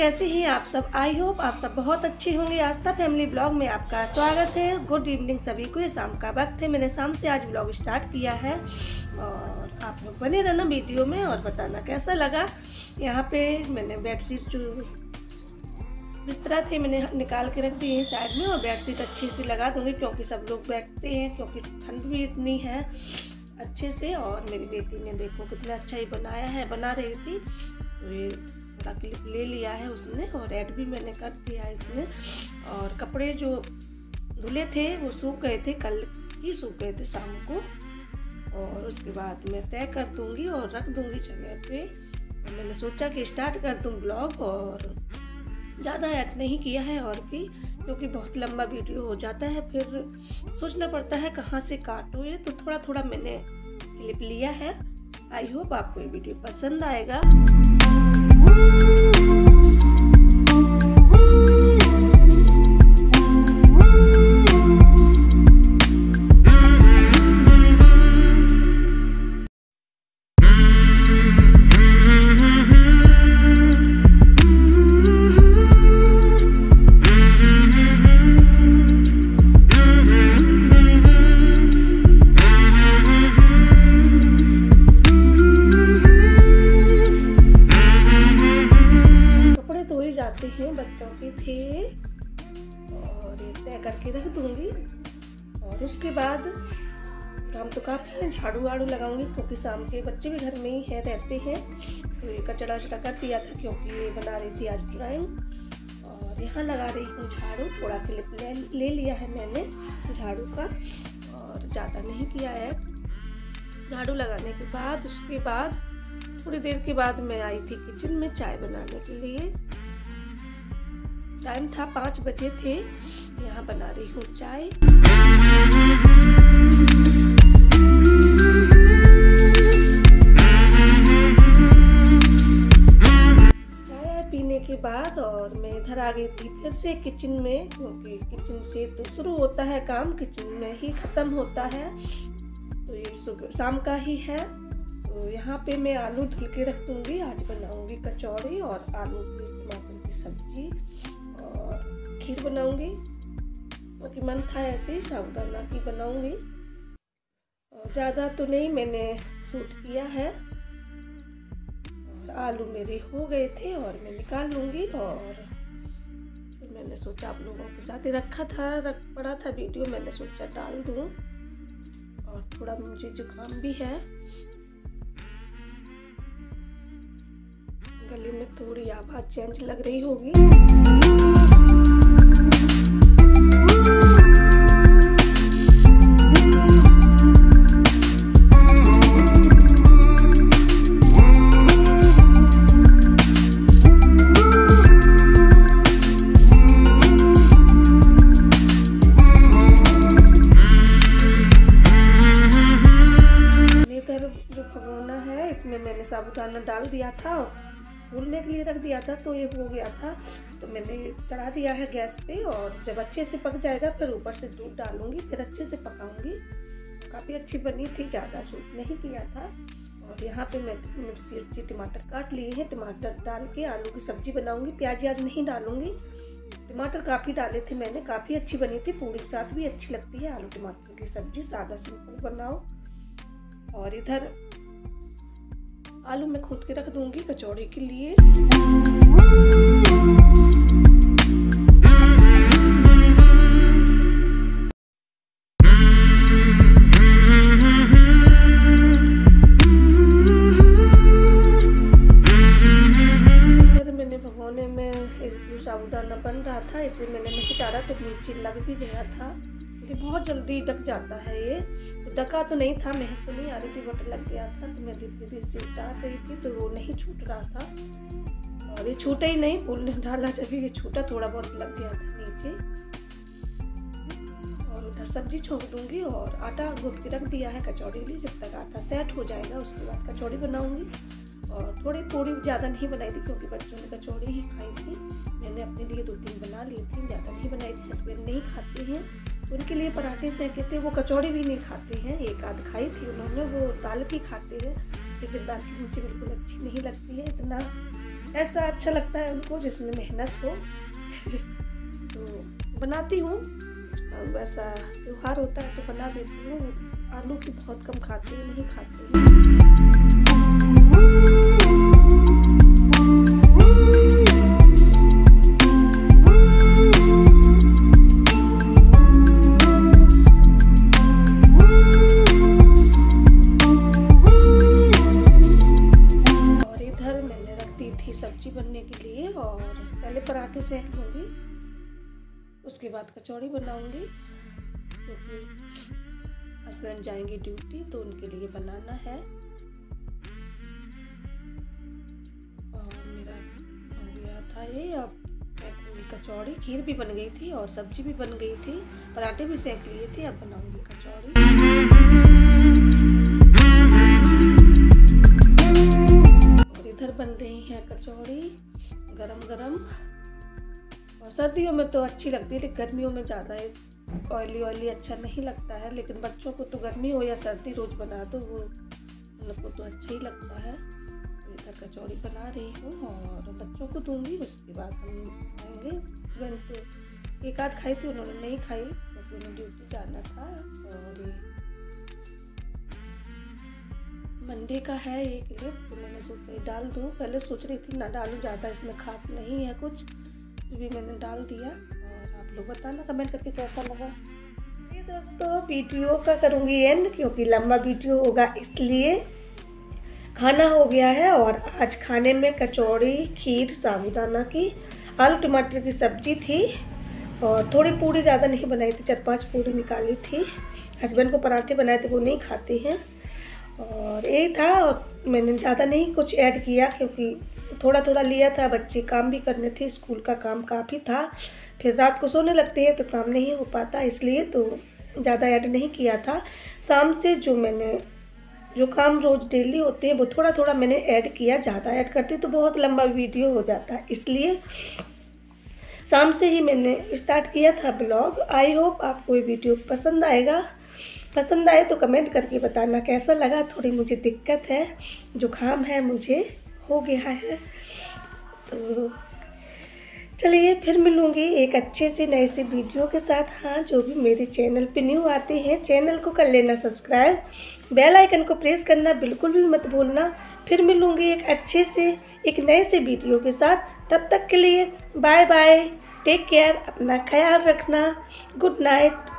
कैसे हैं आप सब। आई होप आप सब बहुत अच्छे होंगे। आस्था फैमिली ब्लॉग में आपका स्वागत है। गुड इवनिंग सभी को। ये शाम का वक्त है, मैंने शाम से आज ब्लॉग स्टार्ट किया है और आप लोग बने रहना वीडियो में और बताना कैसा लगा। यहाँ पे मैंने बेडशीट जो बिस्तरा थे मैंने निकाल के रख दी है साइड में और बेडशीट अच्छे से लगा दूँगी क्योंकि सब लोग बैठते हैं क्योंकि ठंड भी इतनी है अच्छे से। और मेरी बेटी ने देखो कितना अच्छा ही बनाया है, बना रही थी, थोड़ा क्लिप ले लिया है उसने और ऐड भी मैंने कर दिया है इसमें। और कपड़े जो धुले थे वो सूख गए थे, कल ही सूख गए थे शाम को, और उसके बाद मैं तय कर दूंगी और रख दूंगी जगह पे। मैंने सोचा कि स्टार्ट कर दूँ ब्लॉग और ज़्यादा ऐड नहीं किया है और भी, क्योंकि बहुत लंबा वीडियो हो जाता है फिर सोचना पड़ता है कहाँ से काटूँ ये, तो थोड़ा थोड़ा मैंने क्लिप लिया है। आई होप आपको ये वीडियो पसंद आएगा। बच्चों के थे और तय करके रख दूंगी और उसके बाद काम तो काफी है, झाड़ू वाड़ू लगाऊंगी क्योंकि शाम के बच्चे भी घर में ही है रहते हैं, तो ये कचड़ा वचड़ा कर दिया था क्योंकि ये बना रही थी आज ड्राइंग। और यहाँ लगा रही हूँ झाड़ू, थोड़ा क्लिप ले लिया है मैंने झाड़ू का और ज़्यादा नहीं किया है। झाड़ू लगाने के बाद उसके बाद थोड़ी देर के बाद मैं आई थी किचन में चाय बनाने के लिए। टाइम था 5 बजे थे। यहाँ बना रही हूँ चाय। चाय पीने के बाद और मैं इधर आ गई थी फिर से किचन में, क्योंकि किचन से तो शुरू होता है काम, किचन में ही ख़त्म होता है। तो ये सुबह शाम का ही है। तो यहाँ पे मैं आलू धुल के रख दूँगी, आज बनाऊँगी कचौड़ी और आलू की टमाटर की सब्जी और खीर बनाऊंगी क्योंकि मन था ऐसे ही साबुदाना की बनाऊंगी। और ज़्यादा तो नहीं मैंने सूट किया है। और आलू मेरे हो गए थे और मैं निकाल लूँगी। और मैंने सोचा आप लोगों के साथ ही रख पड़ा था वीडियो, मैंने सोचा डाल दूँ। और थोड़ा मुझे जुकाम भी है, गले में थोड़ी आवाज चेंज लग रही होगी। इधर जो भगोना है इसमें मैंने साबुदाना डाल दिया था, भूनने के लिए रख दिया था, तो ये हो गया था तो मैंने चढ़ा दिया है गैस पे। और जब अच्छे से पक जाएगा फिर ऊपर से दूध डालूंगी, फिर अच्छे से पकाऊंगी। काफ़ी अच्छी बनी थी, ज़्यादा सूट नहीं किया था। और यहाँ पे मैं मिर्ची टमाटर काट लिए हैं, टमाटर डाल के आलू की सब्जी बनाऊंगी, प्याज व्याज नहीं डालूंगी। टमाटर काफ़ी डाले थे मैंने, काफ़ी अच्छी बनी थी, पूरी के साथ भी अच्छी लगती है आलू टमाटर की सब्जी। सादा सिंपल बनाओ। और इधर आलू मैं खोद के रख दूंगी कचौड़ी के लिए। फिर मैंने भगोने में जो साबुदाना बन रहा था इसे मैंने नहीं डाला तो नीचे लग भी गया था, बहुत जल्दी ढक जाता है ये। तो ढका तो नहीं था, महक तो नहीं आ रही थी, बट लग गया था। तो मैं धीरे धीरे से डाल रही थी तो वो नहीं छूट रहा था। और ये छूटा ही नहीं, फूल ने डाला जब ये छूटा, थोड़ा बहुत लग गया था नीचे। और उधर सब्जी छोड़ दूंगी और आटा गूंथ के रख दिया है कचौड़ी के लिए। जब तक आटा सेट हो जाएगा उसके बाद कचौड़ी बनाऊँगी। और थोड़ी ज़्यादा नहीं बनाई थी क्योंकि बच्चों ने कचौड़ी ही खाई थी, मैंने अपने लिए 2-3 बना ली थी, ज़्यादा नहीं बनाई थी। हस्बैंड नहीं खाते हैं, उनके लिए पराठे सेके थे, वो कचौड़ी भी नहीं खाते हैं। एक आध खाई थी उन्होंने, वो दाल की खाते हैं। लेकिन बाकी मुझे बिल्कुल अच्छी नहीं लगती है। इतना ऐसा अच्छा लगता है उनको जिसमें मेहनत हो तो बनाती हूँ, वैसा त्यौहार होता है तो बना देती हूँ। आलू की बहुत कम खाती है, नहीं खाती। सब्जी बनने के लिए और पहले पराठे सेक लूँगी, उसके बाद कचौड़ी बनाऊँगी क्योंकि हस्बैंड जाएंगे ड्यूटी तो उनके लिए बनाना है। और मेरा हो गया था ये, अब मैं कचौड़ी, खीर भी बन गई थी और सब्जी भी बन गई थी, पराठे भी सेक लिए थे, अब बनाऊँगी कचौड़ी। इधर बन रही है कचौड़ी गरम गरम, और सर्दियों में तो अच्छी लगती है लेकिन गर्मियों में ज़्यादा ऑयली अच्छा नहीं लगता है। लेकिन बच्चों को तो गर्मी हो या सर्दी रोज़ बना दो वो उनको तो अच्छा ही लगता है। इधर कचौड़ी बना रही हूँ और बच्चों को दूंगी, उसके बाद हम खाएँगे। हस्बैंड तो एक आध खाई थी, उन्होंने नहीं खाई क्योंकि उन्हें ड्यूटी जाना था। और मंडे का है ये क्लिप तो मैंने सोचा डाल दूँ, पहले सोच रही थी ना डालूँ, ज़्यादा इसमें खास नहीं है कुछ, फिर भी मैंने डाल दिया। और आप लोग बताना कमेंट करके कैसा लगा। ये दोस्तों वीडियो का करूँगी एंड क्योंकि लंबा वीडियो होगा, इसलिए खाना हो गया है। और आज खाने में कचौड़ी, खीर साबूदाना की, आलू टमाटर की सब्जी थी और थोड़ी पूड़ी, ज़्यादा नहीं बनाई थी, 4-5 पूड़ी निकाली थी। हस्बैंड को पराठे बनाए थे, वो नहीं खाते हैं। और ये था, और मैंने ज़्यादा नहीं कुछ ऐड किया क्योंकि थोड़ा थोड़ा लिया था, बच्चे काम भी करने थे, स्कूल का काम काफ़ी था, फिर रात को सोने लगते हैं तो काम नहीं हो पाता, इसलिए तो ज़्यादा ऐड नहीं किया था। शाम से जो काम रोज़ डेली होते हैं वो थोड़ा थोड़ा मैंने ऐड किया, ज़्यादा ऐड करती तो बहुत लंबा वीडियो हो जाता है, इसलिए शाम से ही मैंने स्टार्ट किया था ब्लॉग। आई होप आपको ये वीडियो पसंद आएगा, पसंद आए तो कमेंट करके बताना कैसा लगा। थोड़ी मुझे दिक्कत है, जुकाम है मुझे, हो गया है। तो चलिए फिर मिलूँगी एक अच्छे से नए से वीडियो के साथ। हाँ, जो भी मेरे चैनल पे न्यू आते हैं चैनल को कर लेना सब्सक्राइब, बेल आइकन को प्रेस करना बिल्कुल भी मत भूलना। फिर मिलूँगी एक अच्छे से एक नए से वीडियो के साथ, तब तक के लिए बाय बाय, टेक केयर, अपना ख्याल रखना, गुड नाइट।